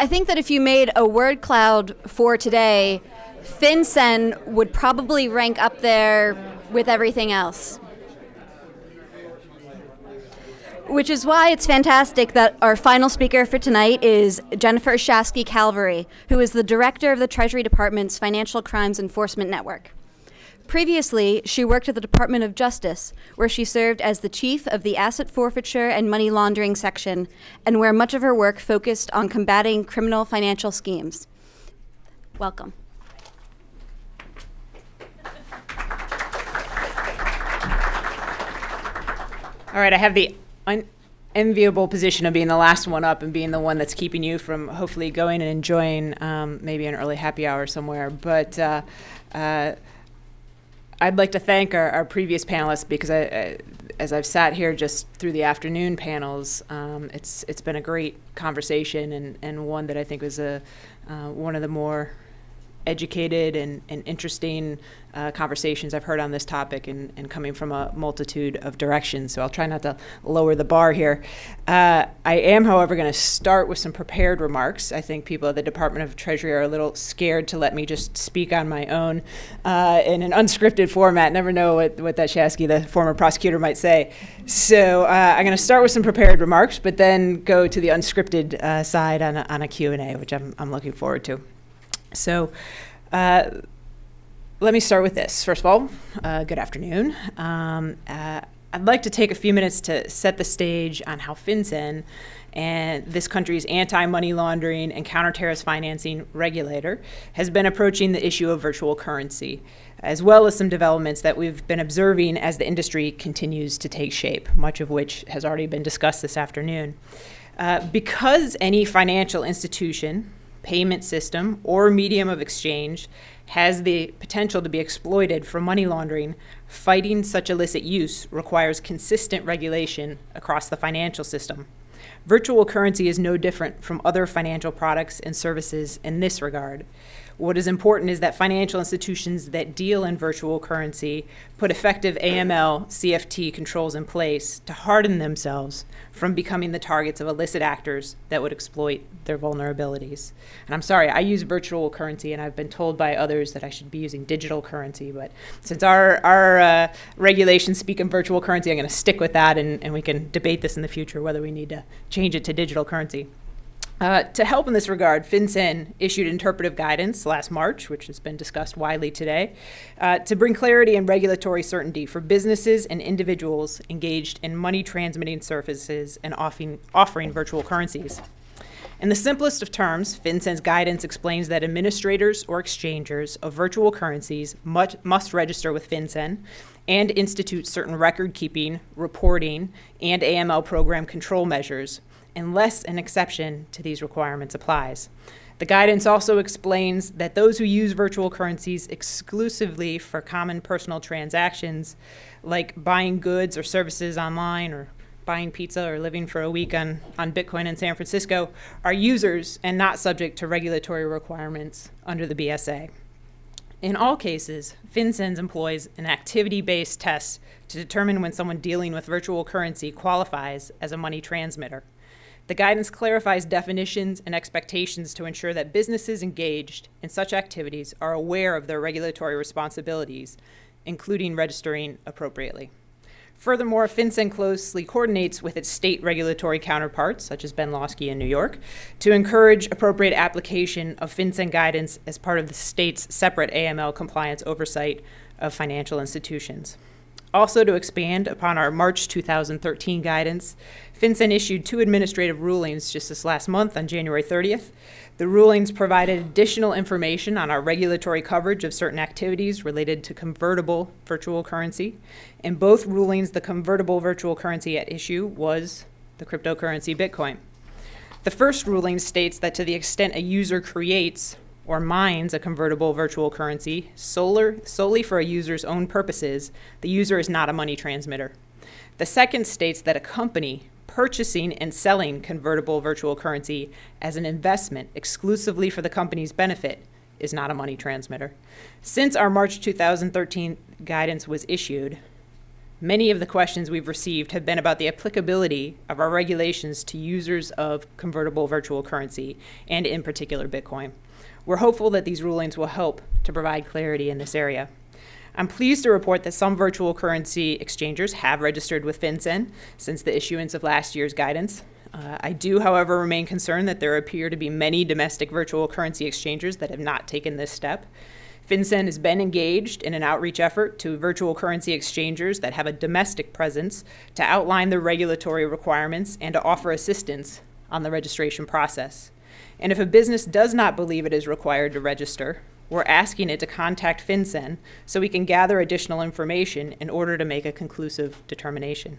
I think that if you made a word cloud for today, FinCEN would probably rank up there with everything else. Which is why it's fantastic that our final speaker for tonight is Jennifer Shasky Calvery, who is the director of the Treasury Department's Financial Crimes Enforcement Network. Previously, she worked at the Department of Justice, where she served as the chief of the Asset Forfeiture and Money Laundering Section, and where much of her work focused on combating criminal financial schemes. Welcome. All right, I have the enviable position of being the last one up and being the one that's keeping you from hopefully going and enjoying maybe an early happy hour somewhere. But I'd like to thank our previous panelists, because as I've sat here just through the afternoon panels, it's been a great conversation, and one that I think was one of the more educated and interesting conversations I've heard on this topic, and coming from a multitude of directions. So I'll try not to lower the bar here. I am, however, going to start with some prepared remarks. I think people at the Department of Treasury are a little scared to let me just speak on my own in an unscripted format. Never know what that Shasky, the former prosecutor, might say. So I'm going to start with some prepared remarks, but then go to the unscripted side on a Q&A, which I'm looking forward to. So let me start with this. First of all, good afternoon. I'd like to take a few minutes to set the stage on how FinCEN, and this country's anti-money laundering and counterterrorist financing regulator, has been approaching the issue of virtual currency, as well as some developments that we've been observing as the industry continues to take shape, much of which has already been discussed this afternoon. Because any financial institution, payment system, or medium of exchange has the potential to be exploited for money laundering, fighting such illicit use requires consistent regulation across the financial system. Virtual currency is no different from other financial products and services in this regard. What is important is that financial institutions that deal in virtual currency put effective AML, CFT controls in place to harden themselves from becoming the targets of illicit actors that would exploit their vulnerabilities. And I'm sorry, I use virtual currency, and I've been told by others that I should be using digital currency, but since our regulations speak in virtual currency, I'm going to stick with that, and we can debate this in the future, whether we need to change it to digital currency. To help in this regard, FinCEN issued interpretive guidance last March, which has been discussed widely today, to bring clarity and regulatory certainty for businesses and individuals engaged in money transmitting services and offering virtual currencies. In the simplest of terms, FinCEN's guidance explains that administrators or exchangers of virtual currencies must register with FinCEN and institute certain record-keeping, reporting, and AML program control measures, unless an exception to these requirements applies. The guidance also explains that those who use virtual currencies exclusively for common personal transactions, like buying goods or services online, or buying pizza or living for a week on Bitcoin in San Francisco, are users and not subject to regulatory requirements under the BSA. In all cases, FinCEN employs an activity-based test to determine when someone dealing with virtual currency qualifies as a money transmitter. The guidance clarifies definitions and expectations to ensure that businesses engaged in such activities are aware of their regulatory responsibilities, including registering appropriately. Furthermore, FinCEN closely coordinates with its state regulatory counterparts, such as Ben Lawsky in New York, to encourage appropriate application of FinCEN guidance as part of the state's separate AML compliance oversight of financial institutions. Also, to expand upon our March 2013 guidance, FinCEN issued two administrative rulings just this last month on January 30th. The rulings provided additional information on our regulatory coverage of certain activities related to convertible virtual currency. In both rulings, the convertible virtual currency at issue was the cryptocurrency Bitcoin. The first ruling states that to the extent a user creates or mines a convertible virtual currency solely for a user's own purposes, the user is not a money transmitter. The second states that a company purchasing and selling convertible virtual currency as an investment exclusively for the company's benefit is not a money transmitter. Since our March 2013 guidance was issued, Many of the questions we've received have been about the applicability of our regulations to users of convertible virtual currency, and in particular Bitcoin. We're hopeful that these rulings will help to provide clarity in this area. I'm pleased to report that some virtual currency exchangers have registered with FinCEN since the issuance of last year's guidance. I do, however, remain concerned that there appear to be many domestic virtual currency exchangers that have not taken this step. FinCEN has been engaged in an outreach effort to virtual currency exchangers that have a domestic presence to outline the regulatory requirements and to offer assistance on the registration process. And if a business does not believe it is required to register, we're asking it to contact FinCEN so we can gather additional information in order to make a conclusive determination.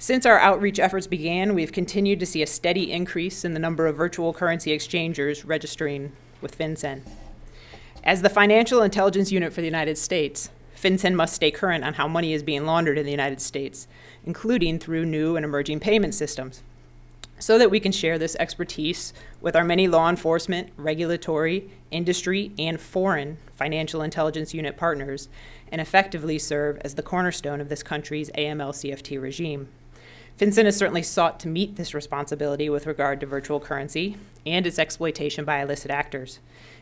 Since our outreach efforts began, we've continued to see a steady increase in the number of virtual currency exchangers registering with FinCEN. As the Financial Intelligence Unit for the United States, FinCEN must stay current on how money is being laundered in the United States, including through new and emerging payment systems, so that we can share this expertise with our many law enforcement, regulatory, industry, and foreign Financial Intelligence Unit partners and effectively serve as the cornerstone of this country's AML-CFT regime. FinCEN has certainly sought to meet this responsibility with regard to virtual currency and its exploitation by illicit actors.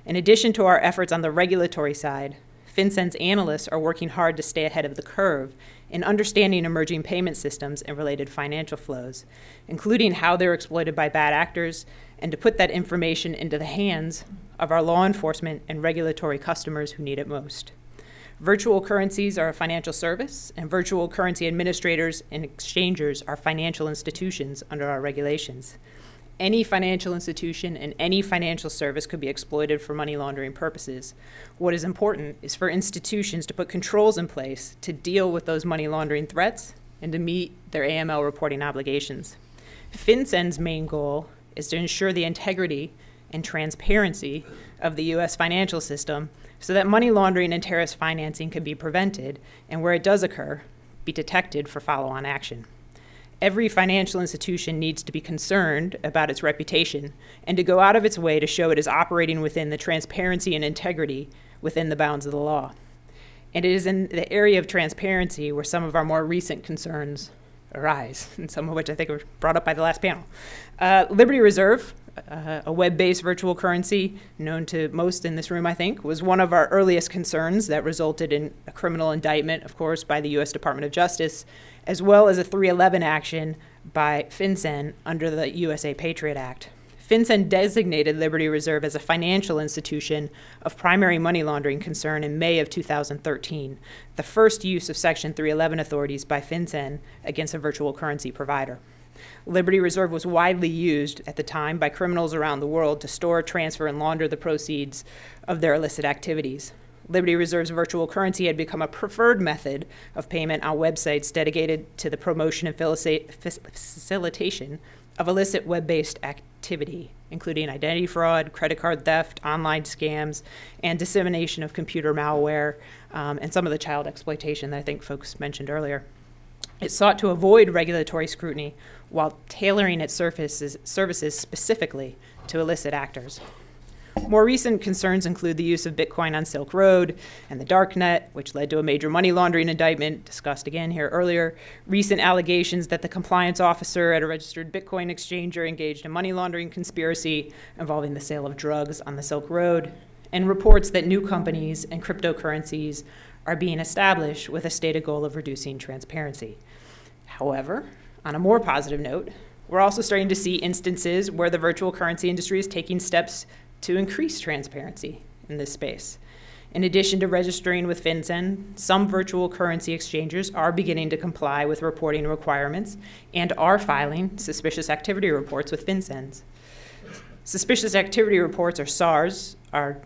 In addition to our efforts on the regulatory side, FinCEN's analysts are working hard to stay ahead of the curve in understanding emerging payment systems and related financial flows, including how they're exploited by bad actors, and to put that information into the hands of our law enforcement and regulatory customers who need it most. Virtual currencies are a financial service, and virtual currency administrators and exchangers are financial institutions under our regulations. Any financial institution and any financial service could be exploited for money laundering purposes. What is important is for institutions to put controls in place to deal with those money laundering threats and to meet their AML reporting obligations. FinCEN's main goal is to ensure the integrity and transparency of the U.S. financial system so that money laundering and terrorist financing can be prevented, and where it does occur, be detected for follow-on action. Every financial institution needs to be concerned about its reputation and to go out of its way to show it is operating within the transparency and integrity within the bounds of the law. And it is in the area of transparency where some of our more recent concerns arise, and some of which I think were brought up by the last panel. Liberty Reserve, a web-based virtual currency known to most in this room, I think, was one of our earliest concerns that resulted in a criminal indictment, of course, by the U.S. Department of Justice, as well as a 311 action by FinCEN under the USA Patriot Act. FinCEN designated Liberty Reserve as a financial institution of primary money laundering concern in May of 2013, the first use of Section 311 authorities by FinCEN against a virtual currency provider. Liberty Reserve was widely used at the time by criminals around the world to store, transfer, and launder the proceeds of their illicit activities. Liberty Reserve's virtual currency had become a preferred method of payment on websites dedicated to the promotion and facilitation of illicit web-based activity, including identity fraud, credit card theft, online scams, and dissemination of computer malware, and some of the child exploitation that I think folks mentioned earlier. It sought to avoid regulatory scrutiny while tailoring its services specifically to illicit actors. More recent concerns include the use of Bitcoin on Silk Road and the darknet, which led to a major money laundering indictment discussed again here earlier, recent allegations that the compliance officer at a registered Bitcoin exchanger engaged in money laundering conspiracy involving the sale of drugs on the Silk Road, and reports that new companies and cryptocurrencies are being established with a stated goal of reducing transparency. However, on a more positive note, we're also starting to see instances where the virtual currency industry is taking steps to increase transparency in this space. In addition to registering with FinCEN, some virtual currency exchangers are beginning to comply with reporting requirements and are filing suspicious activity reports with FinCEN. Suspicious activity reports, or SARs, are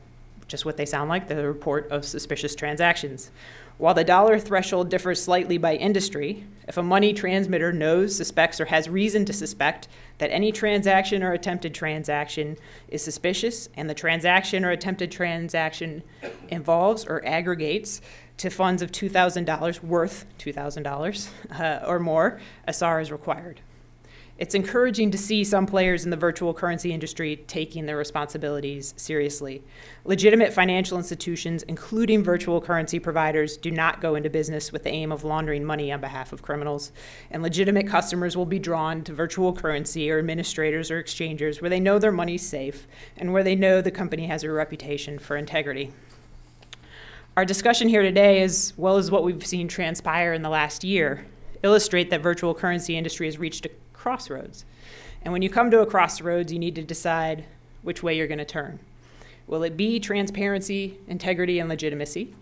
just what they sound like, the report of suspicious transactions. While the dollar threshold differs slightly by industry, if a money transmitter knows, suspects, or has reason to suspect that any transaction or attempted transaction is suspicious, and the transaction or attempted transaction involves or aggregates to funds of $2,000 worth $2,000 or more, a SAR is required. it's encouraging to see some players in the virtual currency industry taking their responsibilities seriously. Legitimate financial institutions, including virtual currency providers, do not go into business with the aim of laundering money on behalf of criminals, and legitimate customers will be drawn to virtual currency or administrators or exchangers where they know their money's safe and where they know the company has a reputation for integrity. Our discussion here today, as well as what we've seen transpire in the last year, illustrate that virtual currency industry has reached a crossroads. And when you come to a crossroads, you need to decide which way you're going to turn. Will it be transparency, integrity, and legitimacy?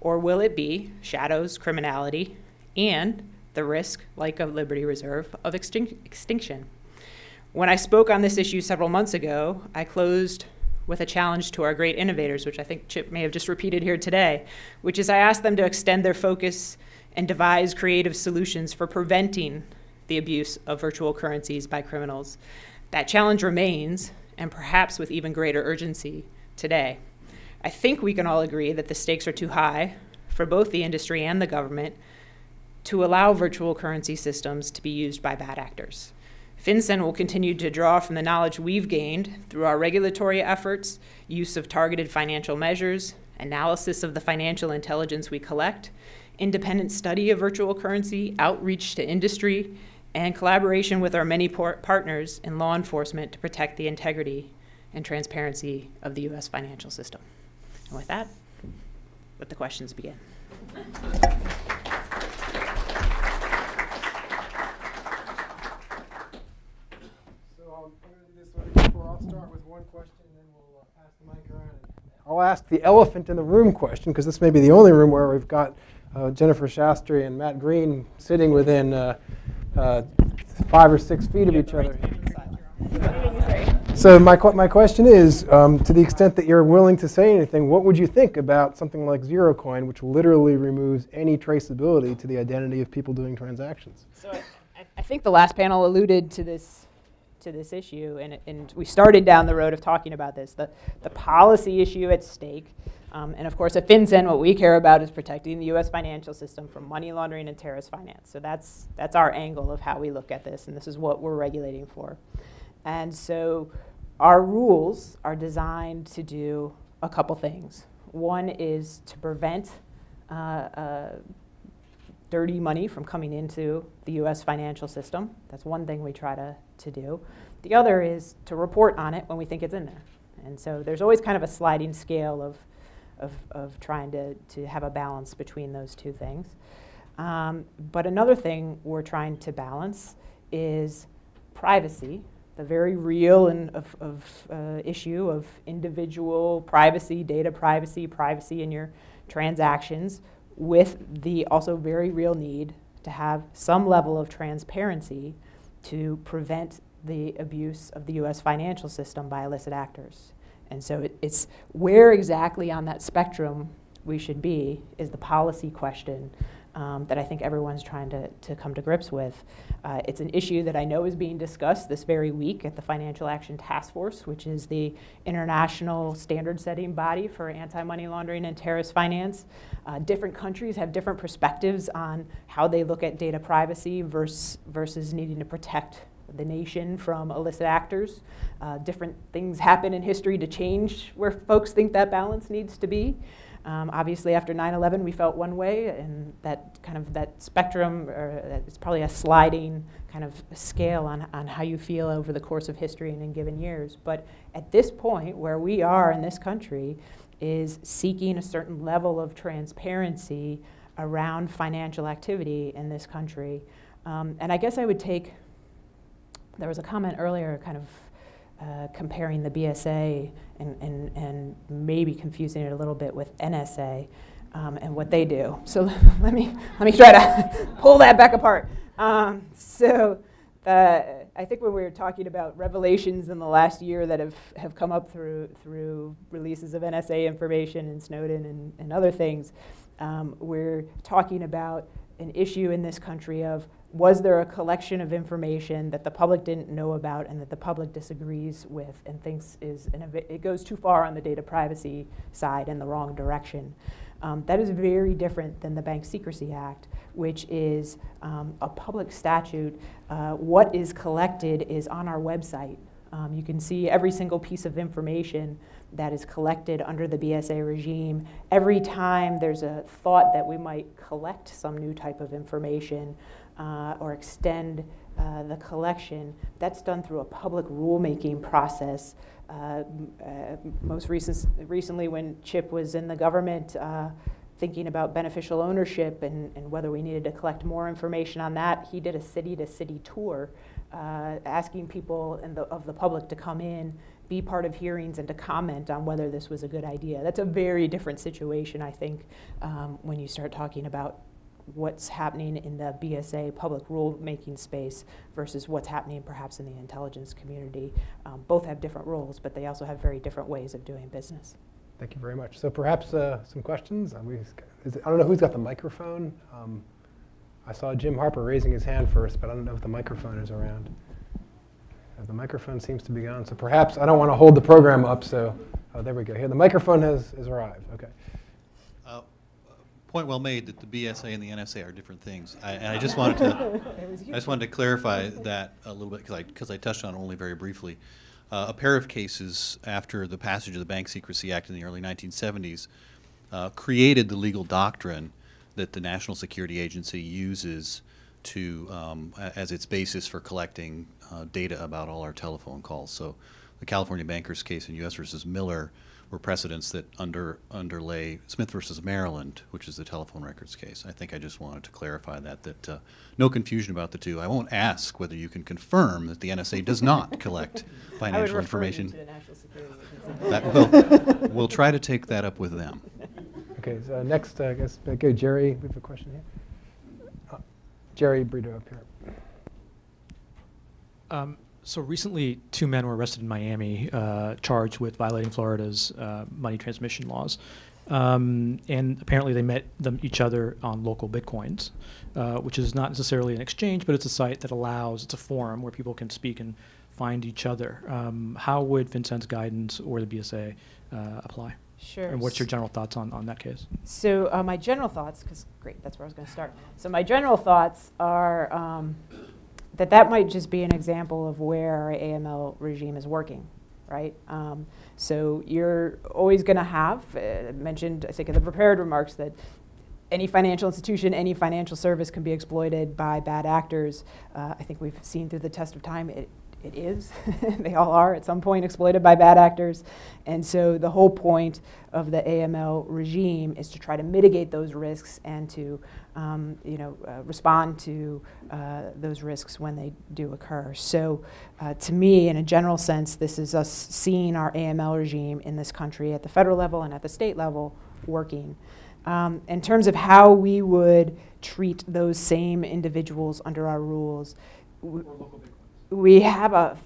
Or will it be shadows, criminality, and the risk, like a Liberty Reserve, of extinction? When I spoke on this issue several months ago, I closed with a challenge to our great innovators, which I think Chip may have just repeated here today, which is I asked them to extend their focus and devise creative solutions for preventing the abuse of virtual currencies by criminals. That challenge remains, and perhaps with even greater urgency today. I think we can all agree that the stakes are too high for both the industry and the government to allow virtual currency systems to be used by bad actors. FinCEN will continue to draw from the knowledge we've gained through our regulatory efforts, use of targeted financial measures, analysis of the financial intelligence we collect, independent study of virtual currency, outreach to industry, and collaboration with our many partners in law enforcement to protect the integrity and transparency of the U.S. financial system. And with that, let the questions begin. I'll start with one question, and then we'll pass the mic around. I'll ask the elephant in the room question, because this may be the only room where we've got Jennifer Shasky and Matt Green sitting within 5 or 6 feet of each other. So my question is, to the extent that you're willing to say anything, what would you think about something like ZeroCoin, which literally removes any traceability to the identity of people doing transactions? So I think the last panel alluded to this issue, and we started down the road of talking about this, the policy issue at stake. And of course, at FinCEN, what we care about is protecting the U.S. financial system from money laundering and terrorist finance. So that's our angle of how we look at this, and this is what we're regulating for. And so our rules are designed to do a couple things. One is to prevent dirty money from coming into the U.S. financial system. That's one thing we try to do. The other is to report on it when we think it's in there. And so there's always kind of a sliding scale of trying to have a balance between those two things. But another thing we're trying to balance is privacy, the very real and issue of individual privacy, data privacy in your transactions, with the also very real need to have some level of transparency to prevent the abuse of the U.S. financial system by illicit actors. And so it's where exactly on that spectrum we should be is the policy question that I think everyone's trying to come to grips with. It's an issue that I know is being discussed this very week at the Financial Action Task Force, which is the international standard-setting body for anti-money laundering and terrorist finance. Different countries have different perspectives on how they look at data privacy versus needing to protect the nation from illicit actors. Different things happen in history to change where folks think that balance needs to be. Obviously, after 9/11, we felt one way, and that kind of that spectrum, or it's probably a sliding kind of scale on how you feel over the course of history and in given years. But at this point, where we are in this country is seeking a certain level of transparency around financial activity in this country. And I guess I would take, there was a comment earlier kind of comparing the BSA and maybe confusing it a little bit with NSA and what they do. So let me try to pull that back apart. I think when we were talking about revelations in the last year that have come up through releases of NSA information and Snowden and other things, we're talking about an issue in this country of, was there a collection of information that the public didn't know about and that the public disagrees with and thinks it goes too far on the data privacy side in the wrong direction? That is very different than the Bank Secrecy Act, which is a public statute. What is collected is on our website. You can see every single piece of information that is collected under the BSA regime. Every time there's a thought that we might collect some new type of information or extend the collection, that's done through a public rulemaking process. Most recently when Chip was in the government thinking about beneficial ownership and whether we needed to collect more information on that, he did a city-to-city tour asking people of the public to come in, be part of hearings, and to comment on whether this was a good idea. That's a very different situation, I think, when you start talking about what's happening in the BSA public rulemaking space versus what's happening perhaps in the intelligence community. Both have different roles, but they also have very different ways of doing business. Thank you very much. So perhaps some questions? I don't know who's got the microphone. I saw Jim Harper raising his hand first, but I don't know if the microphone is around. The microphone seems to be gone, so perhaps I don't want to hold the program up, so there we go. Here, the microphone has arrived. Okay. Point well made that the BSA and the NSA are different things, and I just wanted to clarify that a little bit, because I touched on it only very briefly. A pair of cases after the passage of the Bank Secrecy Act in the early 1970s created the legal doctrine that the National Security Agency uses to as its basis for collecting data about all our telephone calls. So the California Bankers case in U.S. versus Miller were precedents that underlay Smith versus Maryland, which is the telephone records case. I think I just wanted to clarify that no confusion about the two. I won't ask whether you can confirm that the NSA does not collect financial information. We'll try to take that up with them. Okay, so next, I guess, okay, Jerry, we have a question here. Jerry Brito up here. So recently, two men were arrested in Miami, charged with violating Florida's money transmission laws. And apparently they met each other on local Bitcoins, which is not necessarily an exchange, but it's a site that allows, it's a forum where people can speak and find each other. How would FinCEN's guidance or the BSA apply? Sure. And what's your general thoughts on that case? So my general thoughts, because great, that's where I was going to start. So my general thoughts are, that might just be an example of where our AML regime is working, right? So you're always going to have, mentioned I think in the prepared remarks, that any financial institution, any financial service can be exploited by bad actors. I think we've seen through the test of time it is. They all are at some point exploited by bad actors. And so the whole point of the AML regime is to try to mitigate those risks and to respond to those risks when they do occur. So to me, in a general sense, this is us seeing our AML regime in this country at the federal level and at the state level working. In terms of how we would treat those same individuals under our rules, we have a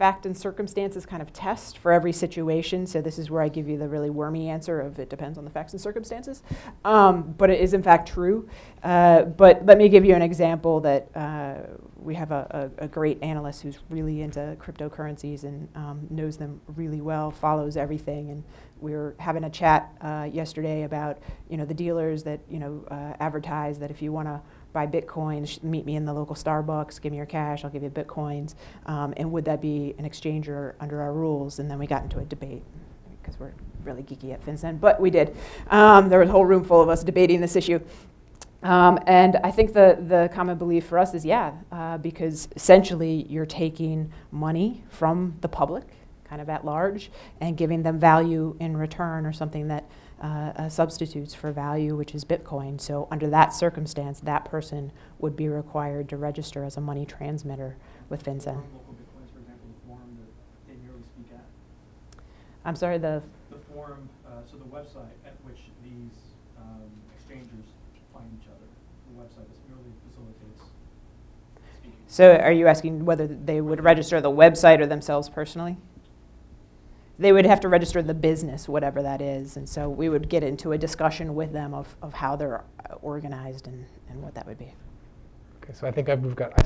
fact and circumstances kind of test for every situation. So this is where I give you the really wormy answer of it depends on the facts and circumstances. But it is in fact true. But let me give you an example that we have a great analyst who's really into cryptocurrencies and knows them really well, follows everything. And we were having a chat yesterday about the dealers that advertise that if you want to buy Bitcoins, meet me in the local Starbucks, give me your cash, I'll give you Bitcoins, and would that be an exchange or under our rules? And then we got into a debate, because we're really geeky at FinCEN, but we did. There was a whole room full of us debating this issue. And I think the common belief for us is, yeah, because essentially you're taking money from the public, kind of at large, and giving them value in return or something that substitutes for value, which is Bitcoin. So under that circumstance, that person would be required to register as a money transmitter with FinCEN. Local Bitcoins, for example, the forum that they merely speak at. I'm sorry, the forum, so the website at which these exchangers find each other. The website is merely facilitates speaking. So are you asking whether they would register the website or themselves personally? They would have to register the business, whatever that is. And so we would get into a discussion with them of how they're organized and what that would be. Okay, so I think I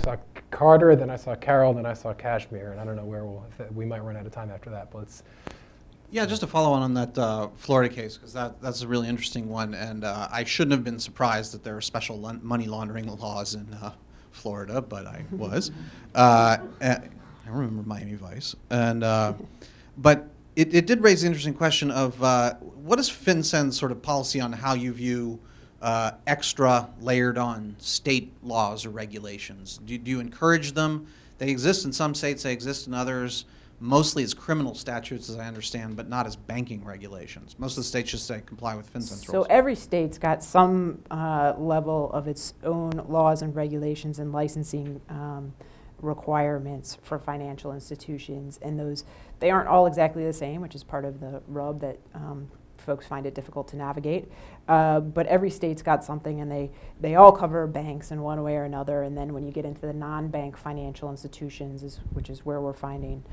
saw Carter, then I saw Carol, then I saw Kashmir, and I don't know where we might run out of time after that, but let's Yeah, just to follow on that Florida case, because that's a really interesting one, and I shouldn't have been surprised that there are special money laundering laws in Florida, but I was. I remember Miami Vice, and but it did raise the interesting question of what is FinCEN's sort of policy on how you view extra layered on state laws or regulations? Do you encourage them? They exist in some states, they exist in others. Mostly as criminal statutes, as I understand, but not as banking regulations. Most of the states just say comply with FinCEN's rules. So every state's got some level of its own laws and regulations and licensing requirements for financial institutions, and those, they aren't all exactly the same, which is part of the rub that folks find it difficult to navigate. But every state's got something, and they all cover banks in one way or another. And then when you get into the non-bank financial institutions, which is where we're finding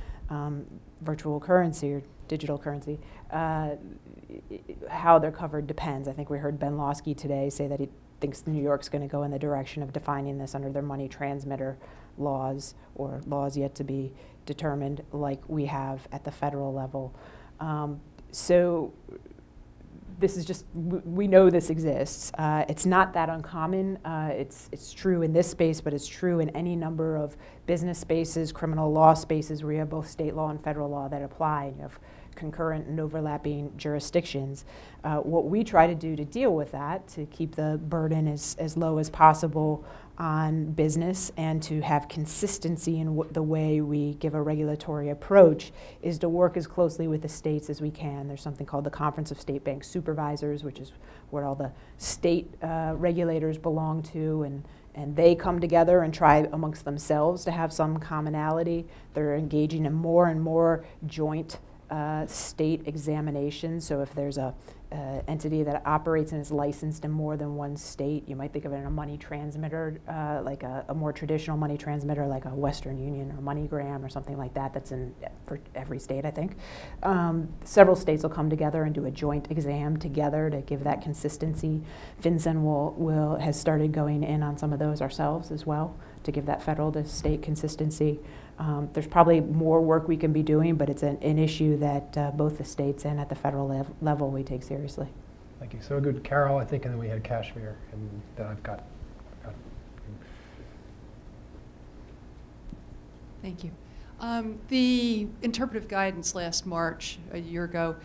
virtual currency or digital currency, how they're covered depends. I think we heard Ben Lawsky today say that he thinks New York's going to go in the direction of defining this under their money transmitter laws, or laws yet to be determined, like we have at the federal level. So this is just, we know this exists. It's not that uncommon. It's true in this space, but it's true in any number of business spaces, criminal law spaces, where you have both state law and federal law that apply, and you have concurrent and overlapping jurisdictions. What we try to do to deal with that, to keep the burden as low as possible on business, and to have consistency in the way we give a regulatory approach, is to work as closely with the states as we can. There's something called the Conference of State Bank Supervisors, which is where all the state regulators belong to, and they come together and try amongst themselves to have some commonality. They're engaging in more and more joint state examination. So if there's a entity that operates and is licensed in more than one state, you might think of it in a money transmitter, like a more traditional money transmitter, like a Western Union or MoneyGram or something like that. That's in for every state, I think. Several states will come together and do a joint exam together to give that consistency. FinCEN has started going in on some of those ourselves as well, to give that federal to state consistency. There's probably more work we can be doing, but it's an issue that both the states and at the federal level we take seriously. Thank you. So a good Carol, I think, and then we had Kashmir, and then I've got. Thank you. The interpretive guidance last March, a year ago,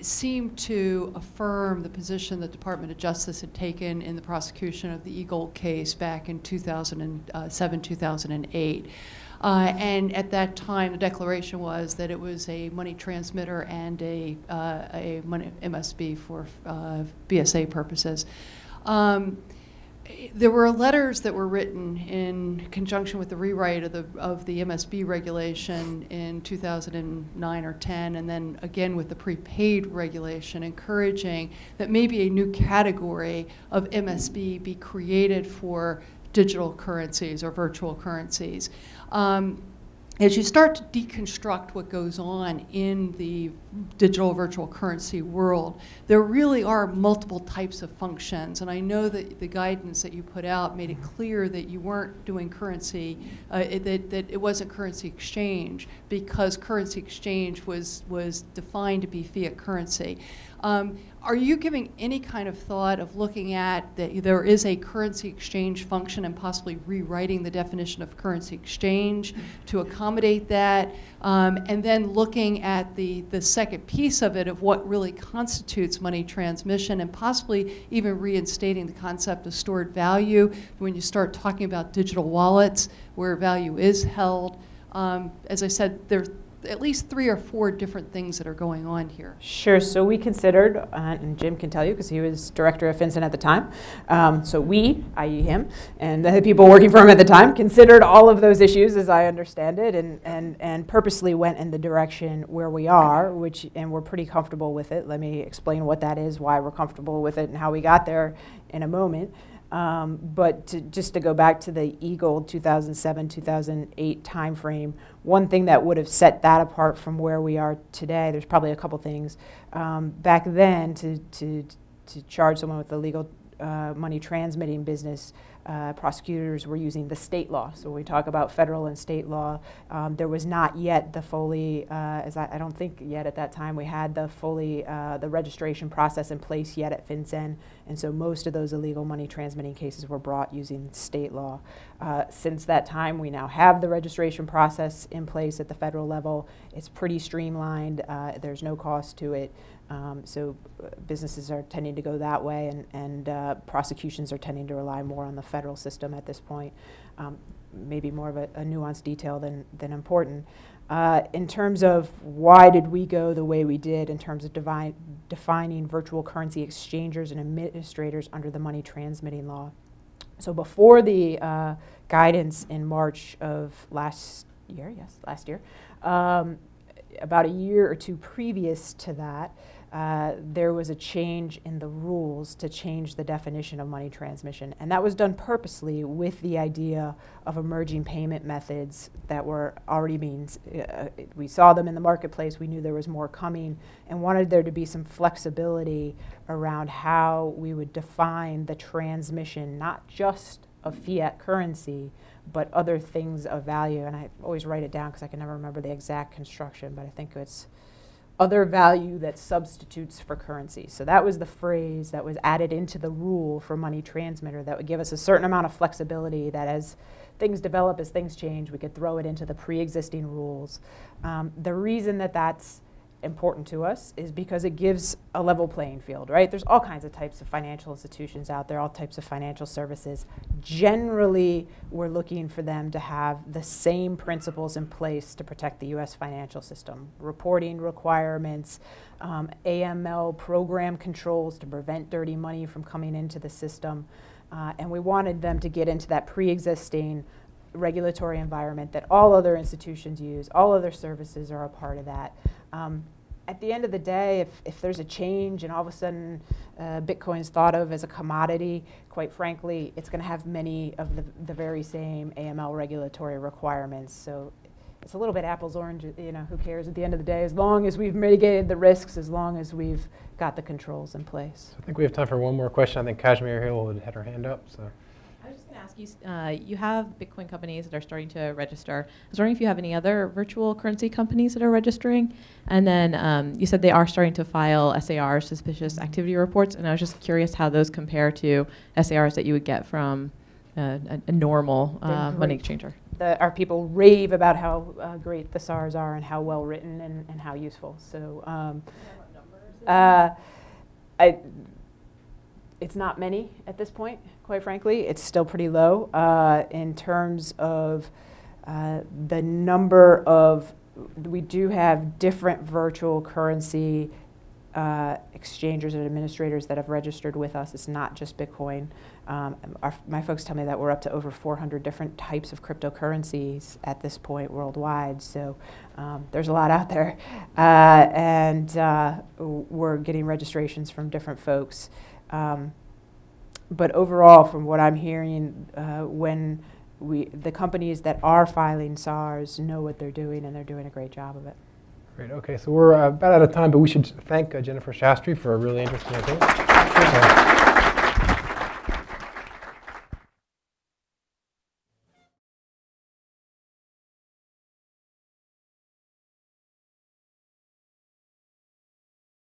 seemed to affirm the position the Department of Justice had taken in the prosecution of the Eagle case back in 2007, 2008. And at that time, the declaration was that it was a money transmitter and a money MSB for BSA purposes. There were letters that were written in conjunction with the rewrite of the MSB regulation in 2009 or 10, and then again with the prepaid regulation, encouraging that maybe a new category of MSB be created for digital currencies or virtual currencies. As you start to deconstruct what goes on in the digital virtual currency world, there really are multiple types of functions. And I know that the guidance that you put out made it clear that you weren't doing currency, that it wasn't currency exchange, because currency exchange was defined to be fiat currency. Are you giving any kind of thought of looking at that there is a currency exchange function and possibly rewriting the definition of currency exchange to accommodate that, and then looking at the second piece of it, of what really constitutes money transmission, and possibly even reinstating the concept of stored value when you start talking about digital wallets where value is held? As I said, there at least 3 or 4 different things that are going on here. Sure, so we considered, and Jim can tell you because he was director of FinCEN at the time, so we, i.e. him, and the people working for him at the time, considered all of those issues as I understand it, and purposely went in the direction where we are, and we're pretty comfortable with it. Let me explain what that is, why we're comfortable with it, and how we got there in a moment. But just to go back to the Eagle 2007-2008 timeframe, one thing that would have set that apart from where we are today, there's probably a couple things. Back then, to charge someone with illegal money transmitting business prosecutors were using the state law. So we talk about federal and state law. There was not yet the fully, I don't think yet at that time we had the fully, the registration process in place yet at FinCEN. And so most of those illegal money transmitting cases were brought using state law. Since that time, we now have the registration process in place at the federal level. It's pretty streamlined. There's no cost to it. So businesses are tending to go that way, and prosecutions are tending to rely more on the federal system at this point. Maybe more of a nuanced detail than important. In terms of why did we go the way we did in terms of defining virtual currency exchangers and administrators under the money transmitting law. So before the guidance in March of last year, about a year or two previous to that, there was a change in the rules to change the definition of money transmission. And that was done purposely with the idea of emerging payment methods that were already being, we saw them in the marketplace, we knew there was more coming, and wanted there to be some flexibility around how we would define the transmission, not just of fiat currency, but other things of value. And I always write it down because I can never remember the exact construction, but I think it's other value that substitutes for currency. So that was the phrase that was added into the rule for money transmitter that would give us a certain amount of flexibility that as things develop, as things change, we could throw it into the pre-existing rules. The reason that that's important to us is because it gives a level playing field, right? There's all kinds of types of financial institutions out there, all types of financial services. Generally, we're looking for them to have the same principles in place to protect the U.S. financial system. Reporting requirements, AML program controls to prevent dirty money from coming into the system. And we wanted them to get into that pre-existing regulatory environment that all other institutions use, all other services are a part of that. At the end of the day, if there's a change and all of a sudden Bitcoin's thought of as a commodity, quite frankly, it's going to have many of the very same AML regulatory requirements. So it's a little bit apples, oranges, you know, who cares at the end of the day, as long as we've mitigated the risks, as long as we've got the controls in place. I think we have time for one more question. I think Kashmir Hill had her hand up. So. I was just going to ask you, you have Bitcoin companies that are starting to register. I was wondering if you have any other virtual currency companies that are registering. And then you said they are starting to file SAR, suspicious activity reports, and I was just curious how those compare to SARs that you would get from a normal money exchanger. Our people rave about how great the SARs are and how well written and how useful. So it's not many at this point, quite frankly. It's still pretty low in terms of the number of, we do have different virtual currency exchangers and administrators that have registered with us. It's not just Bitcoin. My folks tell me that we're up to over 400 different types of cryptocurrencies at this point worldwide. So there's a lot out there. And we're getting registrations from different folks. But overall, from what I'm hearing, when the companies that are filing SARs know what they're doing, and they're doing a great job of it. Great. Okay, so we're about out of time, but we should thank Jennifer Shasky for a really interesting event.